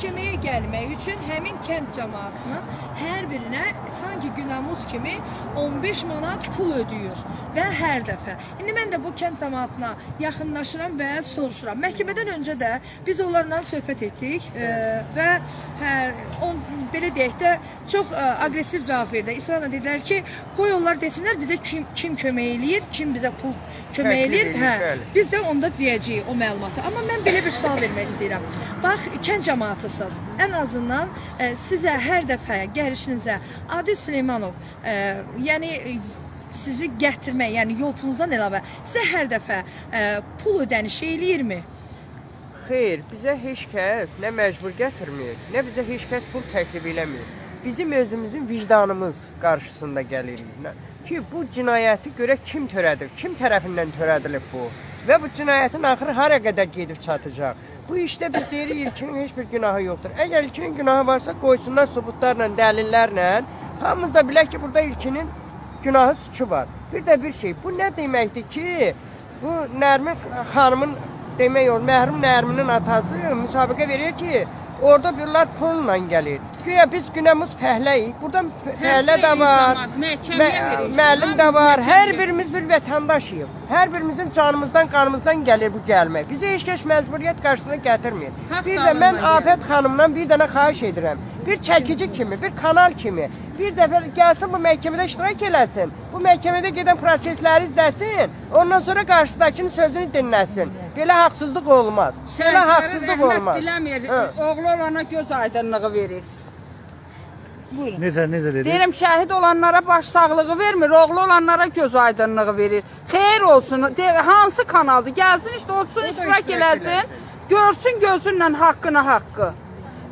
məhkəməyə gəlmək üçün həmin kənd cəmaatının hər birinə sanki günəmuz kimi 15 manat pul ödəyir və hər dəfə. İndi mən də bu kənd cəmaatına yaxınlaşıram və soruşuram. Məhkəmədən öncə də biz onlarla söhbət etdik və belə deyək də çox agresiv cavab verdi. İsrarla dedilər ki, qoy onlar desinlər bizə kim kömək eləyir, kim bizə pul kömək eləyir. Biz də onda deyəcəyik o məlumatı. Amma mən belə bir sual vermək istəyirəm. Bax, kənd cəmaatısınız. Ən azından sizə hər dəfə gəlişinizə Adil Süleymanov, yəni sizi gətirmək, yəni yol pulunuzdan əlavə sizə hər dəfə pul ödənişi eləyirmi? Xeyr, bizə heç kəs nə məcbur gətirmir, nə bizə heç kəs pul təklif eləmir. Bizim özümüzün vicdanımız qarşısında gəlir ki, bu cinayəti görək kim törədir, kim tərəfindən törədilib bu və bu cinayətin axırı hara qədər gedib çatacaq. Bu işdə biz deyirik, ilkinin heç bir günahı yoxdur. Əgər ilkinin günahı varsa, qoysunlar subutlarla, dəlillərlə, hamımız da bilək ki, burada ilkinin günahı, suçu var. Bir də bir şey, bu nə deməkdir ki, bu Nərmin xanımın, demək olur, məhrum Nərminin atası müsabiqə verir ki, orada birlər pulla gəlir. Güya biz günəmiz fəhləyik. Burada fəhlə də var, müəllim də var. Hər birimiz bir vətəndaşıyıq. Hər birimizin canımızdan, qanımızdan gəlir bu gəlmək. Bizə heç kəs məcburiyyət qarşısına gətirmir. Bir də mən Afət xanımdan bir dənə xahiş edirəm. Bir çəkici kimi, bir kanal kimi. Bir dəfə gəlsin bu məhkəmədə iştirak eləsin. Bu məhkəmədə gedən prosesləri izləsin. Ondan sonra qarşıdakının sözünü dinləsin. Belə haqsızlıq olmaz. Belə haqsızlıq olmaz. Oğlu olana göz aydınlığı verir. Necə deyir? Deyirəm, şəhid olanlara başsağlığı vermir, oğlu olanlara göz aydınlığı verir. Xeyir olsun, hansı kanaldır? Gəlsin, işte olsun, iştirak eləsin, görsün gözünlə haqqına haqqı.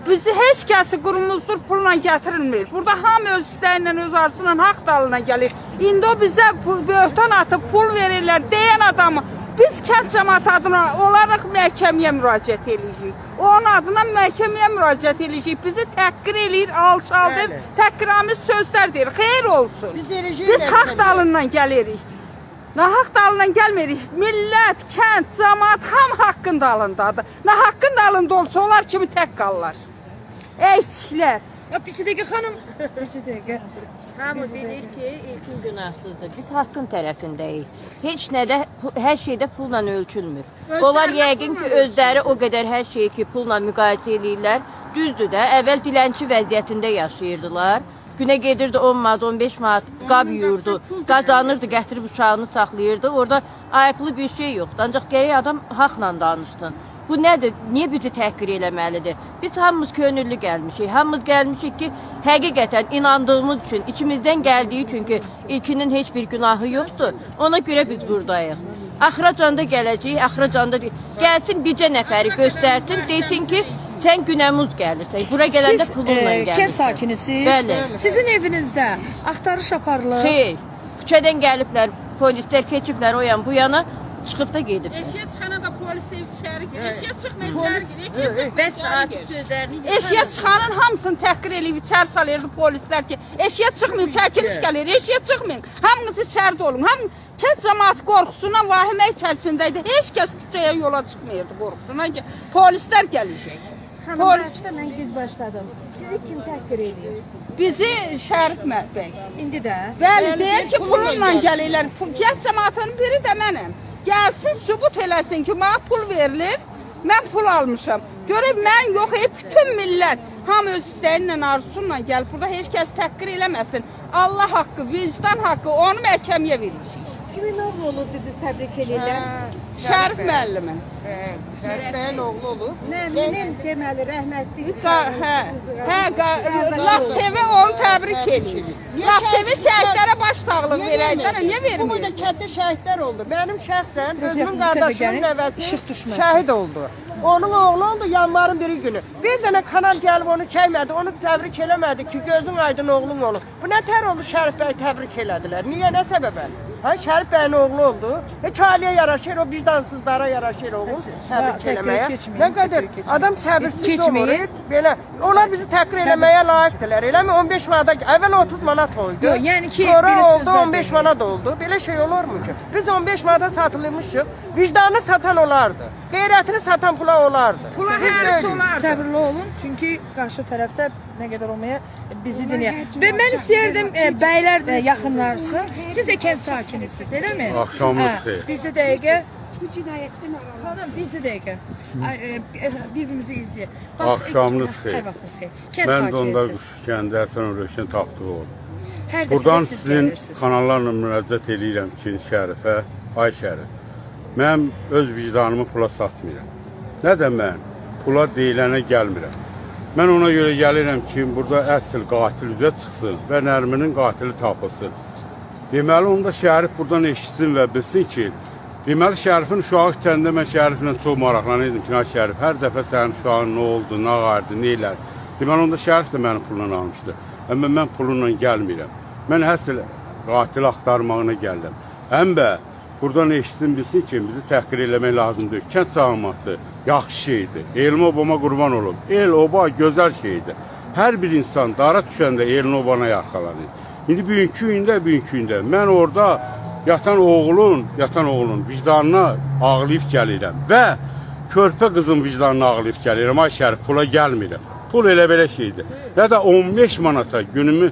Bizi heç kəsi qurumuzdur, pulla gətirilmir. Burada hamı öz istəyinlə, öz arzusuyla haqq dalına gəlir. İndi o bizə böhtan atıb, pul verirlər deyən adamı, biz kənd cəmaatı adına olaraq məhkəməyə müraciət edəcəyik. Onun adına məhkəməyə müraciət edəcəyik. Bizi təhqir eləyir, alçaldır, təhqiramiz sözlər deyir. Xeyir olsun. Biz haqq dalından gəlirik. Nahaq dalından gəlmirik. Millət, kənd, cəmaat hamı haqqın dalındadır. Nahaqqın dalında olsa onlar kimi tək qalırlar. Əksiklər. Bir dəqiqə xanım. Bir dəqiqə. Hamı bilir ki, ilkin günahsızdır. Biz haqqın tərəfindəyik. Hər şeydə pulla ölçülmür. Onlar yəqin ki, özləri o qədər hər şeyi ki, pulla müqayisə edirlər. Düzdür də, əvvəl dilənçi vəziyyətində yaşayırdılar. Günə gedirdi 10 manat, 15 manat qab yuyurdu, qazanırdı, gətirib uşağını saxlayırdı. Orada ayıplı bir şey yoxdur. Ancaq gərək adam haqla danışsın. Bu nədir? Niyə bizi təhqir eləməlidir? Biz hamımız könüllü gəlmişik. Hamımız gəlmişik ki, həqiqətən inandığımız üçün, içimizdən gəldiyi üçün ki, ilkinin heç bir günahı yoxdur. Ona görə biz buradayıq. Axıracanda gələcəyik, axıracanda deyək. Gəlsin bircə nəfəri göstərsin, deysin ki, sən günəmuz gəlirsən, bura gələndə pulunla gəlirsən. Siz kənd sakinisiniz, sizin evinizdə axtarış aparılır. Xeyr, küçədən gəliblər, polislər keçiblər o yan bu yana, çıxıb da gediblər. Eşiyə çıxana da polis ev içəri girir, eşiyə çıxma içəri girir. Eşiyə çıxanın hamısını təhqir eləyib içəri salırdı polislər ki, eşiyə çıxmayın, çəkiliş gəlir, eşiyə çıxmayın, hamınız içərdə olun, hamın kənd cəmaatı qorxusuna vahimə içərisində idi, heç kəs küçəyə yola çıxmayırdı qorxusuna ki, polislər gələcək. Hanım, başda mən gec başladım. Sizi kim təhqir edir? Bizi Şərif Məhbəy. İndi də? Bəli, deyir ki, pulunla gəlirlər. Kənd cəmaatının biri də mənəm. Gəlsin, sübut eləsin ki, mənə pul verilir, mən pul almışam. Görək, mən yox, bütün millət, hamı öz istəyinlə, arzusunla gəlib. Burada heç kəs təhqir eləməsin. Allah haqqı, vicdan haqqı, onu məhkəməyə vermişik. Kimin oğlu olub, biz təbrik edirlər? Şərif müəllimin. Şərif bəyin oğlu olub. Məminin deməli, rəhmətli. Hə, Laf TV onu təbrik edir. Laf TV şəhidlərə başsağlıq verəkdən, niyə verməyir? Bu boyda kəddə şəhidlər oldu. Mənim şəxsən, özümün qardaşımın nəvəsi şəhid oldu. Onun oğlu oldu yanvarın biri günü. Bir dənə kanal gəlib onu çəkmədi, onu təbrik eləmədi ki, gözün aydın oğlun olub. Bu nə tər oldu Şərif bəyi təbrik elədilər? Niyə, nə səbəbə? Ha, Şərif bəyin oğlu oldu. Heç haliyə yaraşır, o vicdansızlara yaraşır oğul. Təbrik eləməyə. Nə qədər adam səbirsiz olur, belə. Onlar bizi təhqir eləməyə layiqdirlər. Eləmi? 15 manat, əvvəl 30 manat oldu. Yəni ki, sonra oldu 15 manat oldu. Belə şey olurmu ki? Biz 15 manata satılmışıq. Vicdanı satan olardı. Qeyrətini satan pula olardı. Pula hərisi olardı. Səbirli olun, çünki qarşı tərəfdə nə qədər olmaya bizi dinləyir. Və mən istəyərdim bəylər də yaxınlarsın. Siz də kənd sakinisiniz, elə mi? Axşamınız xeyir. Bircə dəqiqə. Bu cinayətdən aralı. Xanım, bircə dəqiqə. Birbirimizi izləyək. Axşamınız xeyir. Mən də onda kəndə Həsən Rövşən tapdığı oldu. Buradan sizin kanallarla müraciət edirəm ki, Şərifə, ay Şərif. Mən öz vicdanımı pula satmıram. Nə də mən pula deyilənə gəlmirəm. Mən ona görə gəlirəm ki, burada əsl qatil üzə çıxsın və Nərminin qatili tapılsın. Deməli, onda Şərif buradan eşitsin və bilsin ki, deməli, Şərifin uşağı kəndə mən Şəriflə çox maraqlanırdım ki, Şərif, hər dəfə sənin uşağın nə oldu, nə qardı, nə elədi. Deməli, onda Şərif də mənim pulundan almışdı. Amma mən pulundan gəlmirəm. Mən əsl qatil axtarmağına gəldim. Əmbə, buradan eşitsin, bilsin ki, bizi təhqir eləmək lazımdır. Kənd sağlaması yaxşı şeydir. Elin obama qurban olub. El oba gözəl şeydir. Hər bir insan dara düşəndə elin obana yaxalanır. İndi bugünkü gündə mən orada yatan oğlun vicdanına ağlayıb gəlirəm. Və körpə qızın vicdanına ağlayıb gəlirəm. Ay Şərif, pula gəlmirəm. Pul elə belə şeydir. Və də 15 manata günümü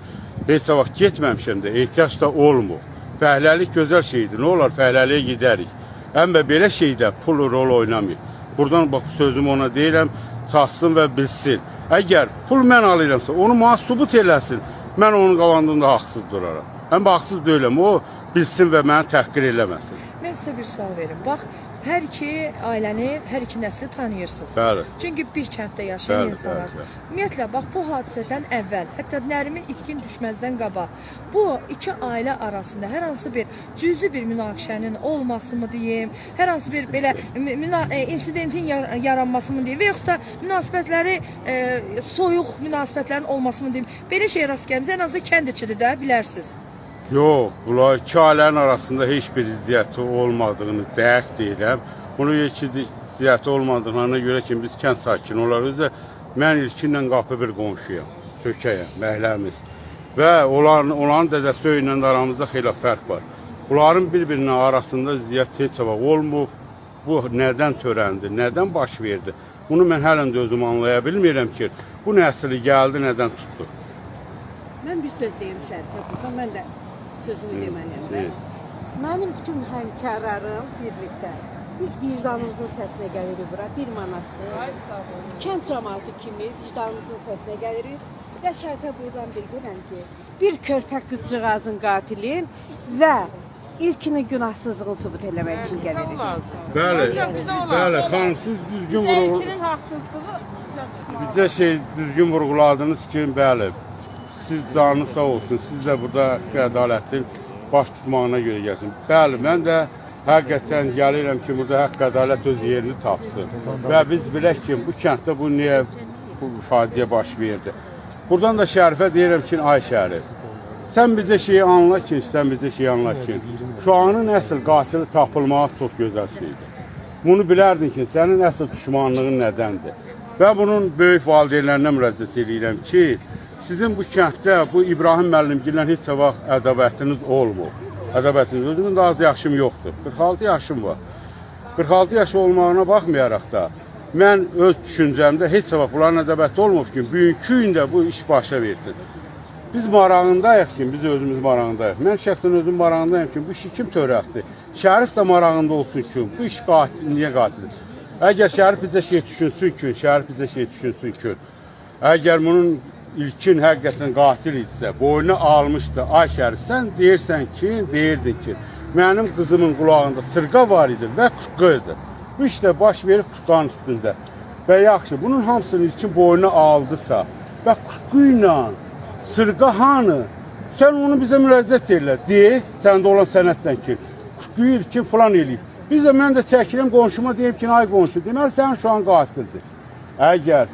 heç vaxt getməmişəm də, ehtiyac da olmur. Fəhləlik gözəl şeydir. Nə olar? Fəhləliyə gidərik. Əmbə belə şeydə pul rol oynamayır. Buradan bax, sözümü ona deyirəm, çatsın və bilsin. Əgər pul mən alıramsa, onu mənə sübut eləsin. Mən onun qalandığında haqsız duraram. Əmbə haqsız deyiləm. O bilsin və mənə təhqir eləməsin. Mən sizə bir sual verim. Bax, hər iki ailəni, hər iki nəsli tanıyırsınız. Bəli. Çünki bir kənddə yaşayan insanlarsınız. Ümumiyyətlə, bax, bu hadisədən əvvəl, hətta Nərimin itkin düşməzdən qabaq, bu iki ailə arasında hər hansı bir cüzi bir münaqişənin olması mı deyim, hər hansı bir belə insidentin yaranması mı deyim və yaxud da münasibətləri, soyuq münasibətlərin olması mı deyim, belə şey rast gəlmişsə, ən azı kənd içidir də, bilərsiniz. Yox, bunlar iki ailənin arasında heç bir ziyarəti olmadığını dəqiq deyirəm. Bunu iki ziyarəti olmadığına görə ki, biz kənd sakini olarız da, mən ilkinlə qapı bir qonşuyam, sökəyəm, məhləmiz. Və onların dədəsi ilə aramızda xeyli fərq var. Bunların bir-birinin arasında ziyarət heç vaxt olmur. Bu nədən törəndi, nədən baş verdi? Bunu mən hələn də özüm anlaya bilmirəm ki, bu nəsli gəldi, nədən tutdu? Mən bir söz deyim Şərifə, mən də sözünü deməliyəm. Mənim bütün həmkarlarım birlikdə. Biz vicdanımızın səsinə gəlirik bura, bir manatdır. Kənd cəmaatı kimi vicdanımızın səsinə gəlirik. Və Şərifə buradan bildirəm ki, bir körpə qızcığazın qatilin və ilkini günahsızlığını sübut eləmək üçün gəlirik. Bəli, xanım, siz düzgün vurğuladınız. Bizə şey düzgün vurğuladınız ki, bəli. Siz canınız sağ olsun, siz də burada ədalətin baş tutmağına görə gəlsin. Bəli, mən də həqiqətən gəlirəm ki, burada haqq-ədalət öz yerini tapsın. Və biz bilək ki, bu kənddə bu niyə bu faciə baş verdi. Buradan da Şərifə deyirəm ki, ay Şərif, sən bizə şeyi anla ki, uşağının əsl qatili tapılmağa çox gözəl şeydir. Bunu bilərdin ki, sənin əsl düşmanlığın nədəndir. Və bunun böyük valideynlərinə müraciət edirəm ki, sizin bu kənddə, bu İbrahim müəllimgillə heç vaxt ədəbiyyatınız olmur. Ədəbiyyatınız özümün daha az yaşım yoxdur. 46 yaşım var. 46 yaş olmağına baxmayaraq da, mən öz düşüncəmdə heç vaxt bunların ədəbiyyatı olmur ki, bugünkü gündə bu iş başa versin. Biz marağındayıq ki, biz özümüz marağındayıq. Mən şəxsən özüm marağındayım ki, bu işi kim törətdi? Şərif də marağında olsun ki, bu iş niyə qatildir? Əgər Şərif bizə şey düşünsün ki, əgər bunun İlkin həqiqətən qatil idisə, boynuna almışdı. Ay Şərif, sən deyirdin ki, mənim qızımın qulağında sırqa var idi və qırdı. Bu işdə baş verib qutqanın üstündə. Və yaxşı, bunun hamısını ilkin boynuna aldısa və qutquyla sırqa hanı, sən onu bizə müraciət edirlər. Deyək, səndə olan sənətdən ki, qutquyu ilkin filan eləyib. Mən də çəkirəm qonşuma, deyib ki, ay qonşu, deməli, sən şu an qatildir. Əgər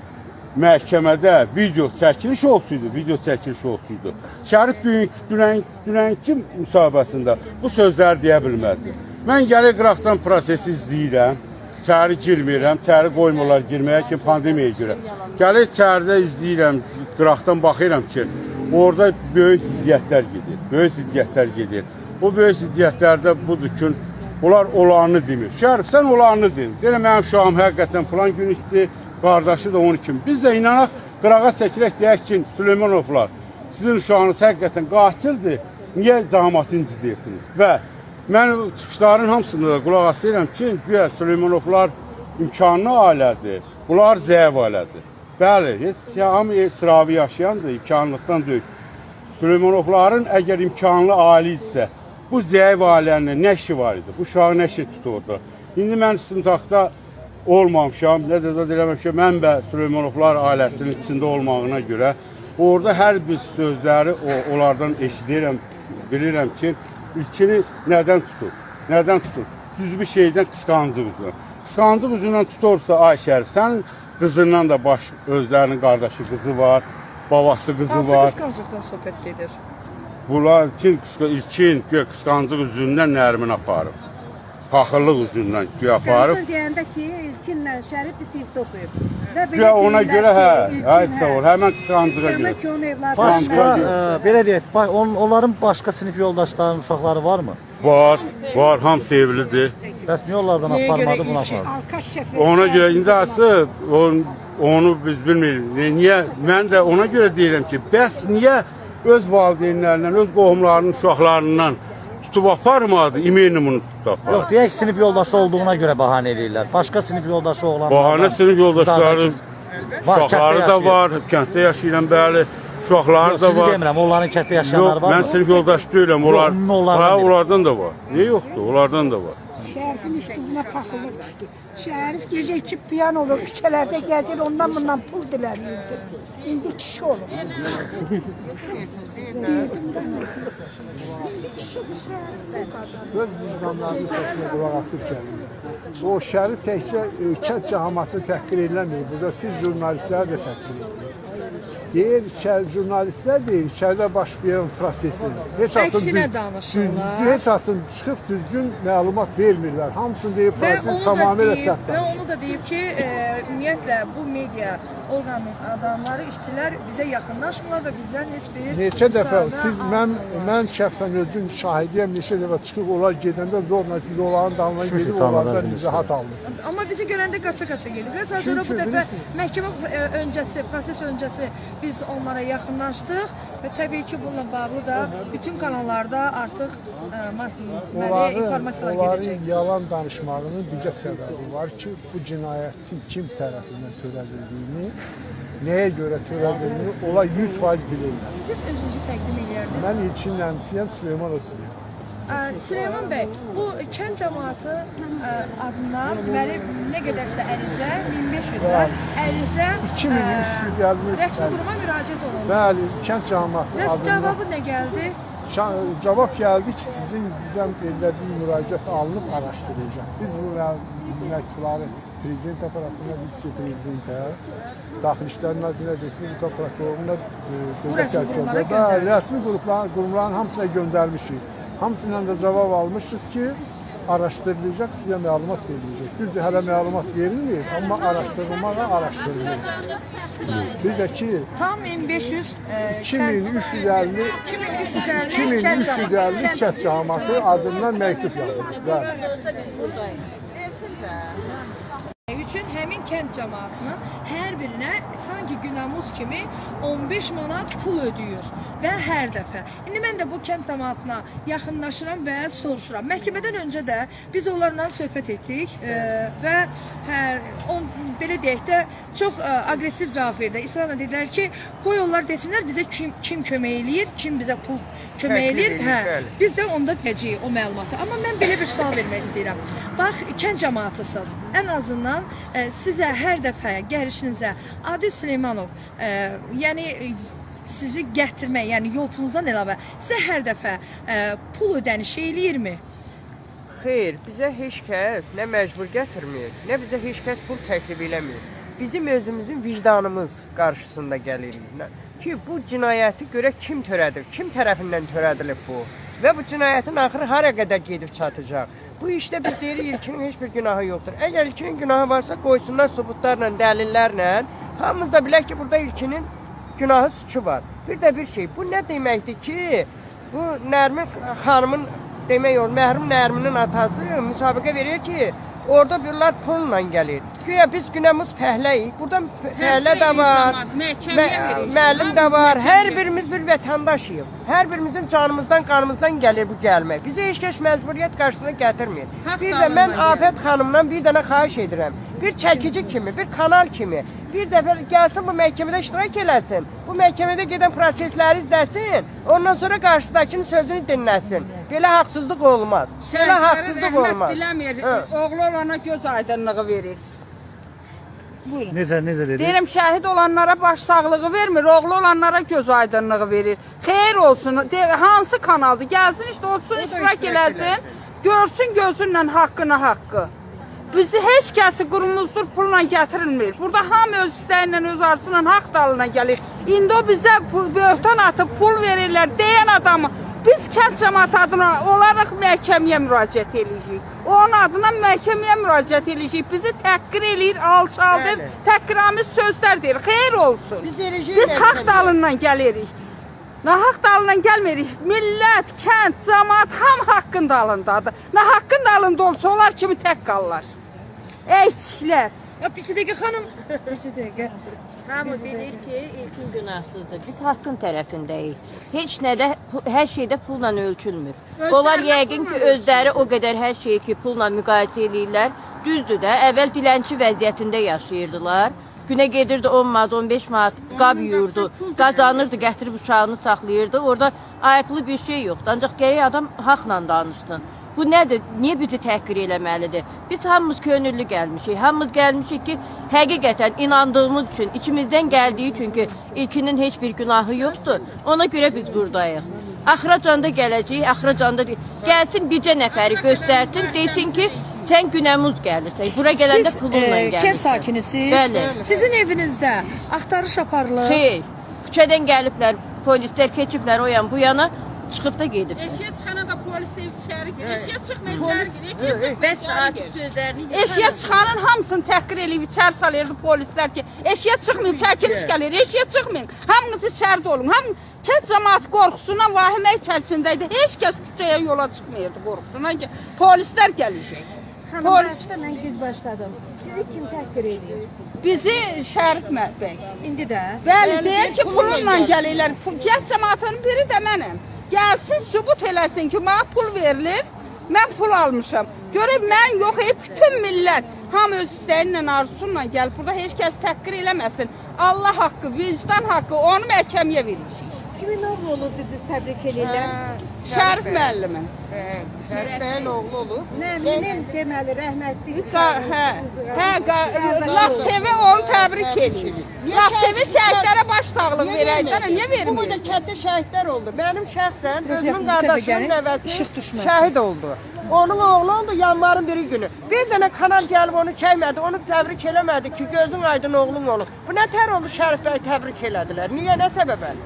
məhkəmədə video çəkiliş olsaydı, Şərif dünənki müsahibəsində bu sözləri deyə bilməzdi. Mən gəlir qıraqdan prosesi izləyirəm, çəri girmirəm, çəri qoymurlar girməyə ki, pandemiyaya görə. Gəlir çəridə izləyirəm, qıraqdan baxıram ki, orada böyük ziddiyyətlər gedir. Bu böyük ziddiyyətlərdə budur ki, bunlar olanını demir. Şərif, sən olanını demir. Deyirəm, mənim şahım həqiqətən filan gün istəyir. Qardaşı da onun kimi. Biz də inanaq, qırağa çəkilək deyək ki, Süleymanovlar, sizin uşağınız həqiqətən qatildir, niyə cəmaatı incidirsiniz? Və mən çıxışların hamısında da qulaq asıram ki, güya Süleymanovlar imkanlı ailədir, bunlar zəif ailədir. Bəli, hamı sıravi yaşayandır, imkanlıqdan döyük. Süleymanovların əgər imkanlı ailə idisə, bu zəif ailənin nə işi var idi? Bu uşağı nə işi tuturdu? İndi mən istintaqda olmamışam, nə də deyirəm ki, mən və Süleymanovlar ailəsinin içində olmağına görə orada hər bir sözləri onlardan eşidirəm, bilirəm ki, ilkini nədən tutur? Düz bir şeydən qısqancıq üzründən tutursa, ay Şərif, sənin qızından da özlərinin qardaşı qızı var, babası qızı var. Hansı qısqancıqdan söhbət gedir? Bunlar ilkin qısqancıq üzründən Nərmin aparıb. Paxıllıq üzründən güya aparıb. Qısqancıq deyəndə ki, ilkinlə Şərif bir sivdə oxuyub. Güya ona görə həmən qısqancığa görə. Onların başqa sinif yoldaşlarının uşaqları varmı? Var, hamısı evlidir. Bəs niyə onlardan aparmadı bunu apardı? Ona görə indi asıb, onu biz bilmirik. Mən də ona görə deyirəm ki, bəs niyə öz valideynlərindən, öz qohumlarının uşaqlarından tutub aparmadı, imenimini tutub aparmadı. Yox, deyək sinif yoldaşı olduğuna görə bahane eləyirlər. Başqa sinif yoldaşı olanlar var. Bahane sinif yoldaşları, uşaqları da var, kənddə yaşayıram, bəli, uşaqları da var. Yox, sizi demirəm, onların kənddə yaşayanları var mı? Yox, mən sinif yoldaşı deyirəm, onlardan da var. Niyə yoxdur, onlardan da var. Şərifin üç qızına paxıllıq düşdü. Şərif gecə içib piyan olur, küçələrdə gəzir, ondan bundan pul dilənirdi. İndi kişi olur. Öz vicdanlarının səsini qulaq asıb gəlir. O Şərif təkcə kənd cəmaatını təhqir eləmir. Burada siz jurnalistləri də təhqir edirsiniz. Deyir, jurnalistlər deyir, içəridə başlayan prosesi. Əksinə danışırlar. Heç asın çıxıb düzgün məlumat vermirlər. Hamısını deyir, prosesi tamamilə səhvdən. Və onu da deyib ki, ümumiyyətlə, bu media orqanının adamları, işçilər bizə yaxınlaşmırlar və bizdən heç bir... Neçə dəfə, mən şəxsən özüm şahidiyəm, neçə dəfə çıxıb, onlar gedəndə zorla siz onların damına gedib, onlardan izahat almışsınız. Amma bizi görəndə qaça-qaça gediblər. Sonra bu dəfə məhkəmə öncəsi, proses öncəsi biz onlara yaxınlaşdıq və təbii ki, bununla bağlı da bütün kanallarda artıq informasiyalar gedəcək. Onların yalan danışmağının bircə səbəbi var ki, bu cinayətin kim tərəfindən törədildiyini, nəyə görə törədildiyini ola 100% bilirlər. Siz özünüzü təqdim edərdiniz? Mən ilkin əmsiyəm, Süleymanov Süleymanov. Süleyman bəy, bu kənd cəmaatı adına nə qədərsə ərizə, 1500-lər, ərizə rəsmi duruma müraciət olundu. Bəli, kənd cəmaatı adına. Rəsmi cavabı nə gəldi? Cavab gəldi ki, sizin bizə edildiyi müraciət alınıb araşdıracaq. Biz bu məktuları prezident aparatına, vitse-prezidentə, Daxili İşlər Nazirliyinə, Respublika Prokuroruna, rəsmi qurumların hamısına göndərmişik. Hamısından da cavab almışıq ki, araşdırılacaq, sizə məlumat veriləcək. Düzdür, hələ məlumat verilmir, amma araşdırılmağa araşdırılır. Bir də ki, tam 1500 2350 kənd cəmaatı adından məktub yazılır. Üçün həmin kənd cəmaatının hər birinə sanki günəmuz kimi 15 manat pul ödüyür və hər dəfə. İndi mən də bu kənd cəmaatına yaxınlaşıram və soruşuram. Məhkəmədən öncə də biz onlarla söhbət etdik və belə deyək də çox agresiv cavab verdi. İsrarla dedilər ki, qoy onlar desinlər bizə kim kömək eləyir, kim bizə pul kömək eləyir. Biz də onda biləcəyik o məlumatı. Amma mən belə bir sual vermək istəyirəm. Bax, kənd cəmaatısız. Ən azından sizə hər dəfə gəlişinizə Adil Süleymanov sizi gətirmək, yol pulunuzdan əlavə sizə hər dəfə pul ödənişi eləyirmi? Xeyr, bizə heç kəs nə məcbur gətirmir, nə bizə heç kəs pul təklif eləmir. bizim özümüzün vicdanımız karşısında gəlirik. Ki bu cinayəti görə kim törədir, kim tərəfindən törədilib bu? Və bu cinayətin axırı hara qədər gedib çatacaq? Bu işdə biz deyirik, ilkinin heç bir günahı yoxdur. Əgər ilkinin günahı varsa, qoysunlar sübutlarla, dəlillərlə. Hamımız da bilək ki, burada ilkinin günahı, suçu var. Bir də bir şey, bu nə deməkdir ki, bu Nərmin xanımın, demək olur, məhrum Nərminin atası müsabiqə verir ki, orada birlər pulla gəlir. Güya biz günəmiz fəhləyik. Burada fəhlə də var, müəllim də var. Hər birimiz bir vətəndaşıyıq. Hər birimizin canımızdan, qanımızdan gəlir bu gəlmək. Bizə heç kəs məcburiyyət qarşısına gətirmir. Bir də mən Afət xanımdan bir dənə xahiş edirəm. Bir çəkici kimi, bir kanal kimi. Bir dəfə gəlsin bu məhkəmədə iştirak eləsin. Bu məhkəmədə gedən prosesləri izləsin. Ondan sonra qarşıdakının sözünü dinləsin. Belə haqsızlıq olmaz. Belə haqsızlıq olmaz. Oğlu olana göz aydınlığı verir. Necə dedik? Deyirəm, şəhid olanlara başsağlığı vermir, oğlu olanlara göz aydınlığı verir. Xeyir olsun, hansı kanaldır? Gəlsin, olsun, iştirak eləsin, görsün gözünlə haqqını haqqı. Bizi heç kəsi qurumuzdur, pulla gətirilmir. Burada hamı öz istəyinlə, öz arzısıyla haqq dalına gəlir. İndi o bizə böhtan atıb pul verirlər deyən adamı biz kənd cəmiyyəti adına olaraq məhkəməyə müraciət edəcəyik. Onun adına məhkəməyə müraciət edəcəyik. Bizi təhqir eləyir, alçaldır, təhqiramiz sözlər deyir. Xeyir olsun. Biz haqq dalından gəlirik. Nahaq dalından gəlmirik. Millət, kənd, cəmaat hamı haqqın dalındadır. Nə haqqın dalında olsa onlar kimi tək qalırlar. Eysiklər. Bir dəqiqə xanım. Hamı bilir ki, ilkin günahsızdır. Biz haqqın tərəfindəyik. Hər şeydə pulla ölçülmür. Onlar yəqin ki, özləri o qədər hər şeyi ki, pulla müqayisə edirlər. Düzdür də, əvvəl dilənçi vəziyyətində yaşayırdılar. Günə gedirdi 10 manat, 15 manat qab yuyurdu, qazanırdı, gətirib uşağını saxlayırdı. Orada ayıplı bir şey yoxdur. Ancaq gərək adam haqla danışsın. Bu nədir? Niyə bizi təhqir eləməlidir? Biz hamımız könüllü gəlmişik. Hamımız gəlmişik ki, həqiqətən inandığımız üçün, içimizdən gəldiyi üçün ki, ilkinin heç bir günahı yoxdur. Ona görə biz buradayıq. Axıracanda gələcəyik, axıracanda gəlsin bircə nəfəri göstərsin, deysin ki, sən günəmuz gəlirsən, bura gələndə pulunla gəlirsən. Siz kənd sakinisiniz, sizin evinizdə axtarış aparılır. Xeyr, küçədən gəliblər, polislər keçiblər o yan bu yana, çıxıb da gediblər. Eşiyə çıxana da polis ev içəri girir, eşiyə çıxmayın içəri girir, eşiyə çıxmayın içəri girir. Eşiyə çıxanın hamısını təhqir eləyib içəri salırdı polislər ki, eşiyə çıxmayın, çəkiliş gəlir, eşiyə çıxmayın, hamınız içərdə olun, hamınız. Kənd cəmaat qorxusuna vahimə içərisində idi, heç kəs küçəyə yola çıxmayırdı qorxusuna ki, polislər gələcək. Hanım, başda mən göz başladım. Sizi kim təhqir edir? Bizi Şərif Məhbəy. İndi də? Bəli, deyir ki, pulunla gəlirlər. Kənd cəmaatının biri də mənəm. Gəlsin, sübut eləsin ki, mənə pul verilir, mən pul almışam. Görək, mən yox, bütün millət, hamı öz istəyinlə, arzusunla gəlib, burada heç kəs təhqir eləməsin. Allah haqqı, vicdan haqqı, onu məhkəməyə vermişik. Kimin oğlu olub dediniz təbrik edirlər? Şərif müəllimin. Şərif bəyin oğlu olub. Nəminin deməli, rəhmətli. Laf TV onu təbrik edir. Laf TV şəhidlərə başsağlıq verəkdən, niyə vermir? Bu boyda kətdə şəhidlər oldu. Mənim şəxsən, özümün qardaşımın nəvəsi şəhid oldu. Onun oğlan da yanvarın biri günü. Bir dənə kanal gəlib onu çəkmədi, onu təbrik eləmədi ki, gözün aydın oğlum olub. Bu nə tər oldu Şərif bəyi təbrik elədilər? Niyə, nə səbəbən?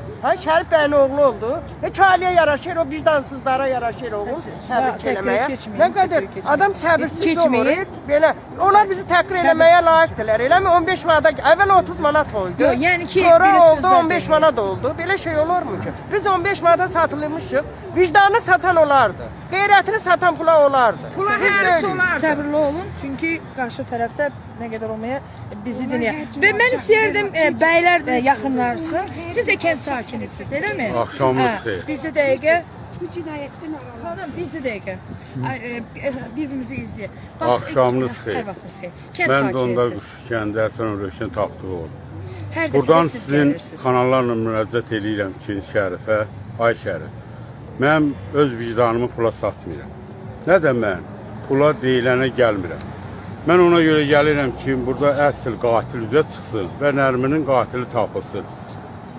Şərif bəyin oğlu oldu. Heç haliyə yaraşır, o vicdansızlara yaraşır oğlu təbrik eləməyə. Nə qədər adam səbirsiz olur, belə. Onlar bizi təhqir eləməyə layiqdirlər, eləmi? 15 manada, əvvəl 30 manat oldu, sonra oldu 15 manat oldu. Belə şey olurmu ki? Biz 15 manada satılmışıq, vicdanı satan olardı, qeyrətini satan pula olardı. Pula həris olardı. Səbirli olun, çünki qarşı tərəfdə nə qədər olmaya bizi dinləyək. Və mən istəyərdim, bəylər də yaxınlarsın. Siz də kənd sakinisiniz, eləmi? Axşamınız xeyr. Bircə dəqiqə. Bu cinayətdən aralarım. Bircə dəqiqə. Birbirimizi izləyək. Axşamınız xeyr. Mən də onda kəndə Həsən Röşən tapdığı oldu. Buradan sizin kanallarla müraciət edirəm ki, Şərifə, ay Şərif. Mən öz vicdanımı pula satmıram. Nə də mən pula deyilənə gəlmirəm. Mən ona görə gəlirəm ki, burada əsl qatil üzə çıxsın və Nərminin qatili tapılsın.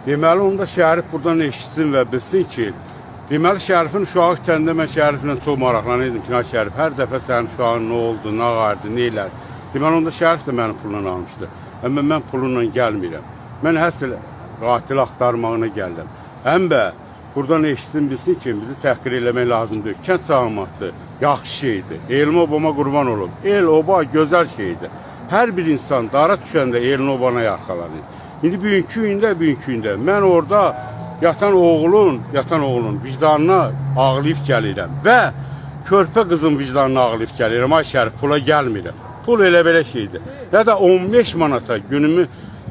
Deməli, onda Şərif buradan eşitsin və bilsin ki, deməli, Şərifin uşağı kəndə mən Şəriflə çox maraqlanırdım ki, Şərif hər dəfə sənin uşağın nə oldu, nə ağardı, nə elədi. Deməli, onda Şərif də mənim pulundan almışdı. Ama ben pulunla gelmirəm. Ben həsil qatil axtarmağına gəldim. Həm də buradan eşitsin bilsin ki, bizi təhqir eləmək lazımdır. Kənd sağlamatdır, yaxşı şeydir. Elmi obama qurban olub. El, oba gözəl şeydir. Hər bir insan dara düşəndə elini obana yaxalanır. İndi bugünkü gündə. Mən orada yatan oğulun vicdanına ağlayıb gəlirəm. Və körpə qızın vicdanına ağlayıb gəlirəm. Ay şərif, pula gəlmirəm. Pul elə belə şeydir. Ya da 15 manata günümü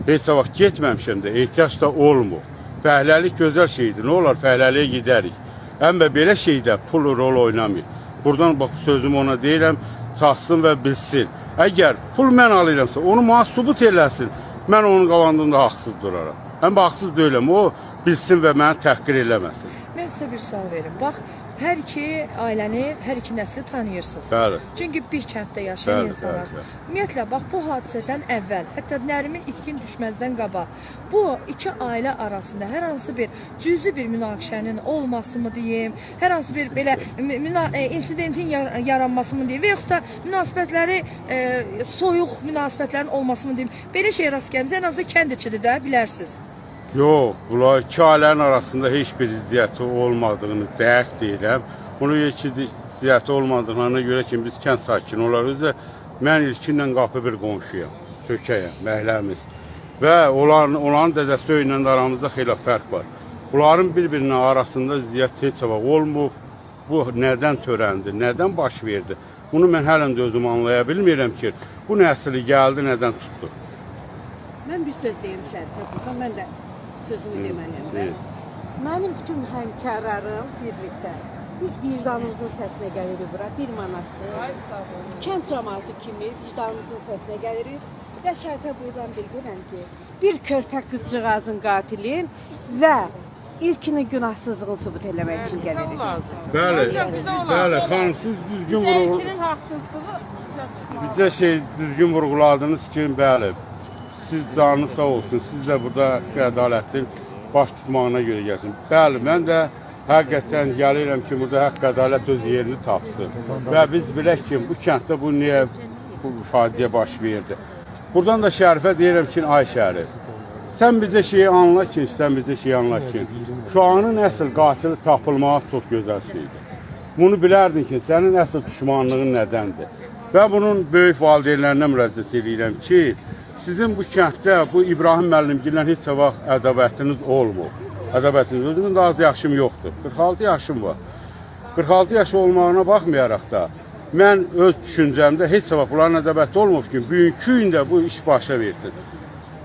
heç vaxt getməmişəm də, ehtiyac da olmur. Fəhləlik gözəl şeydir. Nə olar, fəhləliyə gedərik. Əmbə belə şeydə pul rol oynamır. Buradan bax, sözümü ona deyirəm, çatsın və bilsin. Əgər pul mən alıramsa, onu mənə sübut eləsin, mən onun qavandığında haqsız duraram. Əmbə haqsız deyiləm, o bilsin və məni təhqir eləməsin. Mən sizə bir sual verim. Bax, hər iki ailəni, hər iki nəsli tanıyırsınız. Bəli. Çünki bir kənddə yaşayan insanlarsınız. Ümumiyyətlə, bax, bu hadisədən əvvəl, hətta Nərimin itkin düşməzdən qaba, bu iki ailə arasında hər hansı bir cüzi bir münaqişənin olması mı deyim, hər hansı bir belə insidentin yaranması mı deyim və yaxud da münasibətləri, soyuq münasibətlərin olması mı deyim, belə şey rast gəlmişsə, ən azı kənd içidir də, bilərsiniz. Yox, bunlar iki ailənin arasında heç bir ziyarəti olmadığını dəqiq deyirəm. Bunu heç bir ziyarəti olmadığına görə ki, biz kənd sakini olarız da, mən ilkindən qapı bir qonşuyam, sökəyəm, məhləmiz. Və onların dədəsi ilə aramızda xeyli fərq var. Bunların bir-birinin arasında ziyarət heç vaxt olmur. Bu nədən törəndi, nədən baş verdi? Bunu mən hələn də özüm anlaya bilmirəm ki, bu nəsli gəldi, nədən tutdu? Mən bir söz deyim şərifə, mən də sözünü deməliyəm. Mənim bütün həmkarlarım birlikdə. Biz vicdanımızın səsinə gəlirik bura, bir manatdır. Kənd cəmaatı kimi vicdanımızın səsinə gəlirik. Və şərifə buradan bildirəm ki, bir körpə qızcığazın qatilin və ilkini günahsızlığını sübut eləmək üçün gəlirik. Bəli, bəli, xanım, siz düzgün vurğuladınız. Bizə ilkinin haqsızlığı bizə çıxmalıdır. Bizə şey düzgün vurğuladınız ki, bəli. Siz canınız sağ olsun, siz də burada ədalətin baş tutmağına görə gəlsin. Bəli, mən də həqiqətən gəlirəm ki, burada haqq ədalət öz yerini tapsın. Və biz bilək ki, bu kənddə bu niyə bu faciə baş verdi. Buradan da Şərifə deyirəm ki, ay Şərif, sən bizə şeyi anla ki, şu anın əsl qatili tapılmağa çox gözəl şeydir. Bunu bilərdin ki, sənin əsl düşmanlığın nədəndir. Və bunun böyük valideynlərinə müraciət edirəm ki, sizin bu kənddə, bu İbrahim müəllimgillə heç vaxt ədəbiyyatınız olmur. Ədəbiyyatınız olmur. Daha az yaşım yoxdur. 46 yaşım var. 46 yaş olmağına baxmayaraq da, mən öz düşüncəmdə heç vaxt bunların ədəbiyyatı olmur ki, bugünkü gündə bu iş başa versin.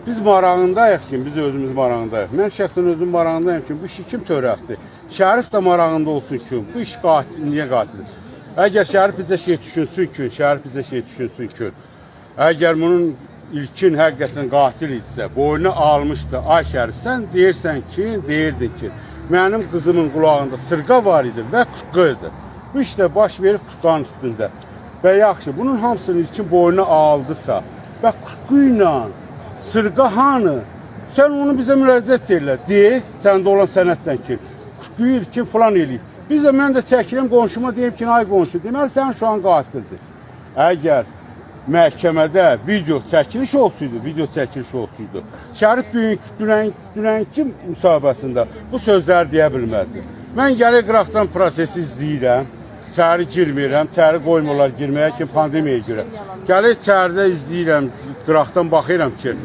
Biz marağındayıq ki, biz özümüz marağındayıq. Mən şəxsən özüm marağındayım ki, bu işi kim törətdi? Şərif də marağında olsun ki, bu iş niyə qatildir? Əgər Şərif bizə şey düşünsün ki, əgər bunun İlkin həqiqətən qatil idisə, boynuna almışdı. Ay Şərif, sən deyirdin ki, mənim qızımın qulağında sırqa var idi və qırdı. Bu işdə baş verib qutqanın üstündə. Və yaxşı, bunun hamısını ilkin boynuna aldısa və qutquyla sırqa hanı, sən onu bizə müraciət edirlər. Deyək, səndə olan sənətdən ki, qutquyu ilkin filan eləyib. Biz də mən də çəkirəm qonşuma, deyim ki, ay qonşu, deməli, sən şu an qatildir. Əgər məhkəmədə video çəkiliş olsaydı, Şərif dünənki müsahibəsində bu sözləri deyə bilməzdi. Mən gəlir qıraqdan prosesi izləyirəm, çəri girmirəm, çəri qoymurlar girməyə ki, pandemiyaya görə. Gəlir çəridə izləyirəm, qıraqdan baxıram ki,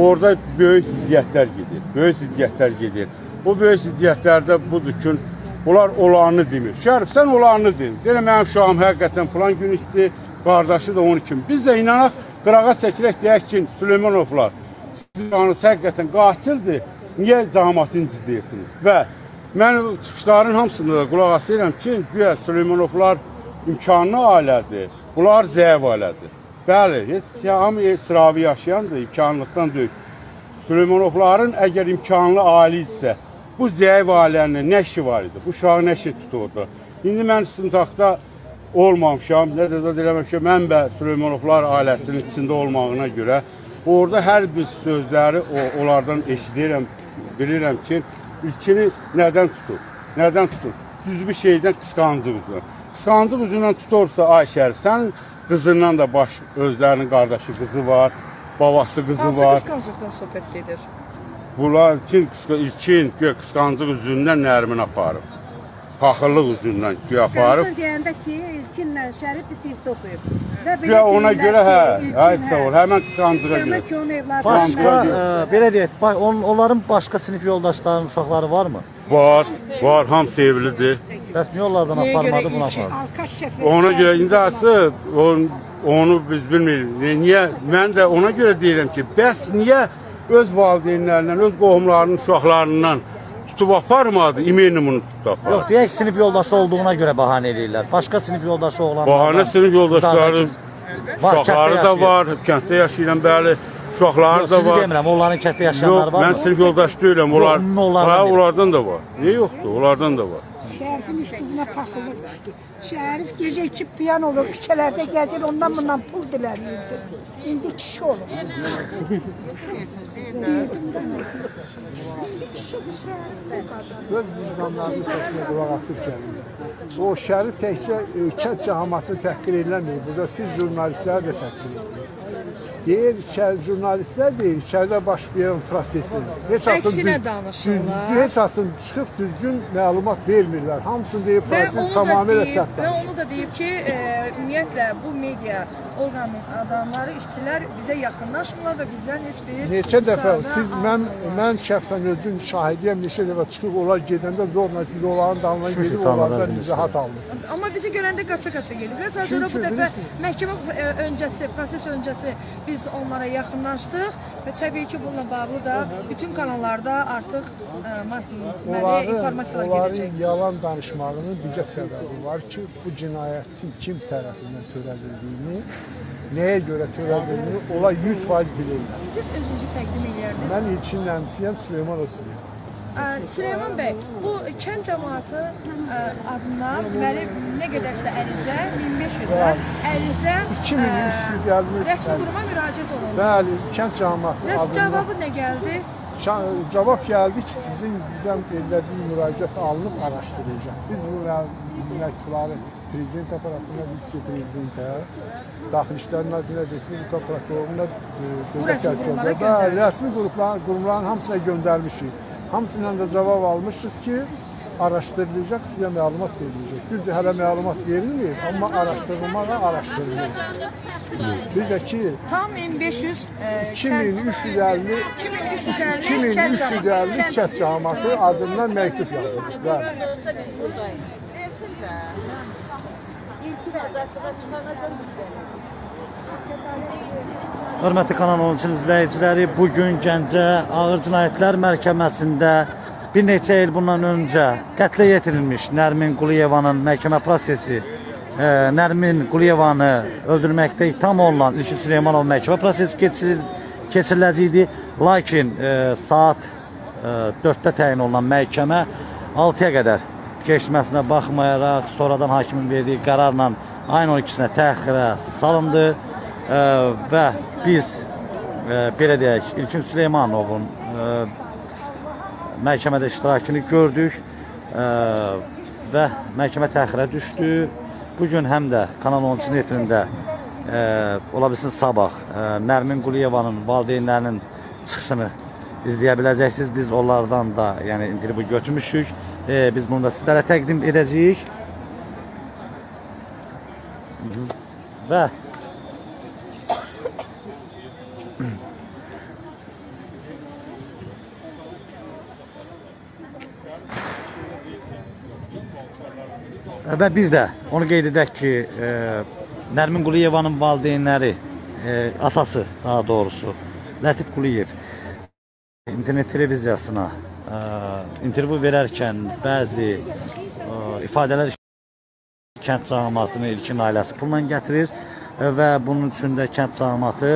orada böyük ziddiyyətlər gedir. O böyük ziddiyyətlərdə budur ki, bunlar olanını demir. Şərif, sən olanını demir. Deyirəm, mənim şahım həqiqətən filan gün idi. Qardaşı da onun kimi. Biz də inanaq, qırağa çəkirək deyək ki, Süleymanovlar, sizin canınız həqiqətən qatildir, niyə zahmat deyirsiniz? Və mən çıxışların hamısında da qulaq asıram ki, güya Süleymanovlar imkanlı ailədir, bunlar zəif ailədir. Bəli, heç hamı sıravi yaşayandır, imkanlıqdan döyük. Süleymanovların əgər imkanlı ailə idisə, bu zəif ailənin nə işi var idi? Bu uşağı nə işi tuturdu? İndi mən sınaqda olmamışam, nə də eləmək ki, mən və Süleymanovlar ailəsinin içində olmağına görə orada hər bir sözləri onlardan eşidirəm, bilirəm ki, ilkini nədən tutur? Düz bir şeydən qısqancıq üzündən tutursa, ay Şərif, sənin qızından da baş özlərinin qardaşı qızı var, babası, kızı hansı var. Hansı kıskançlıktan sohbet gedir? Bunlar ilkin kıskançlık üzündən Nərmin aparıb. Paxıllıq üzündən aparıb. Kıskançlık deyəndə ki, ilkinlə Şərif bir sinifdə oxuyub. Və ona görə hə, aysa ol, həmən kıskançlığa girib. Başqa, belə deyək, onların başqa sinif yoldaşlarının uşaqları varmı? Var, var, hamısı evlidir. Bəs niyə onlardan aparmadı, bunu aparmadı? Ona görə indi hası, onu biz bilmirik. Niyə? Mən də ona görə deyirəm ki, bəs niyə öz valideynlərindən, öz qohumlarının, uşaqlarından tutub aparmadı, imenimini tutub aparmadı. Yox, deyək sinif yoldaşı olduğuna görə bahanə edirlər. Başqa sinif yoldaşı olanlar var. Bahanə sinif yoldaşları, uşaqları da var, kənddə yaşayıram, bəli. Uşaqları da var. Yox, sizi demirəm, onların kənddə yaşayanları var. Yox, mən sinif yoldaşı deyiləm, onlardan da var. Niyə yoxdur, onlardan da var. Şərifin üç qızına paxıllıq düşdü. Şərif gecə içib piyan olur, küçələrdə gəzir, ondan bundan pul dilənirdi. İndi kişi olur. Öz vicdanlarının səsini qulaq asıb gəlir. O Şərif təkcə kənd cəmaatını təhqir edilmir. Burada siz jurnalistləri də təhqir edirsiniz. Deyir, jurnalistlər deyir, içəridə başlayan prosesin. Əksinə danışırlar. Heç asın çıxıb düzgün məlumat vermirlər. Hamısını deyir, prosesin tamamilə səhv danışır. Və onu da deyib ki, ümumiyyətlə, bu media orqanın adamları, işçilər bizə yaxınlaşmırlar və bizdən heç bir... Neçə dəfə, mən şəxsən özüm şahidiyəm, neçə dəfə çıxıb, onlar gedəndə zorla siz onların damına gedib, onlardan izahat almışsınız. Amma bizi görəndə qaça-qaça gediblər. Sadəcə ona bu dəfə məhkəmə öncəsi, proses öncəsi biz onlara yaxınlaşdıq və təbii ki, bununla bağlı da bütün kanallarda artıq informasiyalar gedəcək. Onların yalan danışmağının bircə səbəbi var ki, bu cinayətin kim tərəfindən törədildiyini, nəyə görə törədildiyini ola 100% bilirlər. Siz özünüzü təqdim edərdiniz? Mən İlkin Nəmsiyəm, Süleyman Özsüləyəm. Süleyman bəy, bu kənd cəmaatı adına nə qədərsə ərizə, 1500-də ərizə rəsmi quruma müraciət olundu. Bəli, kənd cəmaatı adına. Nəsə cavabı nə gəldi? Cavab gəldi ki, sizin bizə edilədiyiniz müraciət alınıb araşdıracaq. Biz bu məktubları prezident aparatına, vitse-prezidentə, Daxili İşlər Nazirlisinə, Respublika Prokuroruna rəsmi qurumların hamısına göndərmişik. Hamısından da cavab almışıq ki, araşdırılacaq, sizə məlumat veriləcək. Bir də hələ məlumat verilməyib, amma araşdırılmağa araşdırılməyib. Bir də ki, tam 1500 2350 kənd cəmaatı adından məktub yazılır. Hörmətli Kanal 13-ün izləyiciləri, bugün Gəncə Ağır Cinayətlər Məhkəməsində bir neçə il bundan öncə qətlə yetirilmiş Nərmin Quliyevanın məhkəmə prosesi, Nərmin Quliyevanı öldürməkdə itham olunan İlkin Süleymanov məhkəmə prosesi keçiriləcəkdi. Lakin saat 4-də təyin olunan məhkəmə 6-ya qədər keçməsinə baxmayaraq, sonradan hakimin verdiyi qərarla ayın 12-sinə təxirə salındı. Və biz, belə deyək, İlkin Süleymanovun məhkəmədə iştirakını gördük və məhkəmə təxirə düşdü. Bugün həm də Kanal 13-ün efirində, ola bilsin sabah, Nərmin Quliyevanın valideynlərinin çıxışını izləyə biləcəksiniz. Biz onlardan da intervyu götürmüşük. Biz bunu da sizlərə təqdim edəcəyik. Və biz də onu qeyd edək ki, Nərmin Quliyevanın valideynləri, atası daha doğrusu, Lətif Quliyev internet televiziyasına intervyu verərkən bəzi ifadələr kənd cəmaatını İlkin ailəsi pulla gətirir və bunun üçün də kənd cəmaatı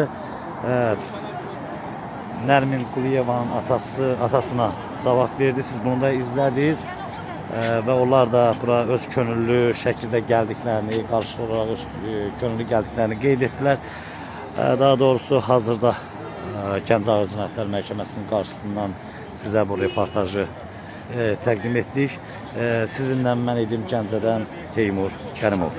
Nərmin Quliyevanın atasına cavab verdi. Siz bunu da izlədiniz. Və onlar da bura öz könüllü şəkildə gəldiklərini, qarşı olaraq könüllü gəldiklərini qeyd etdilər. Daha doğrusu, hazırda Gəncə Ağır Cinayətlər Məhkəməsinin qarşısından sizə bu reportajı təqdim etdik. Sizinlə mən idim Gəncədən Teymur Kərimov.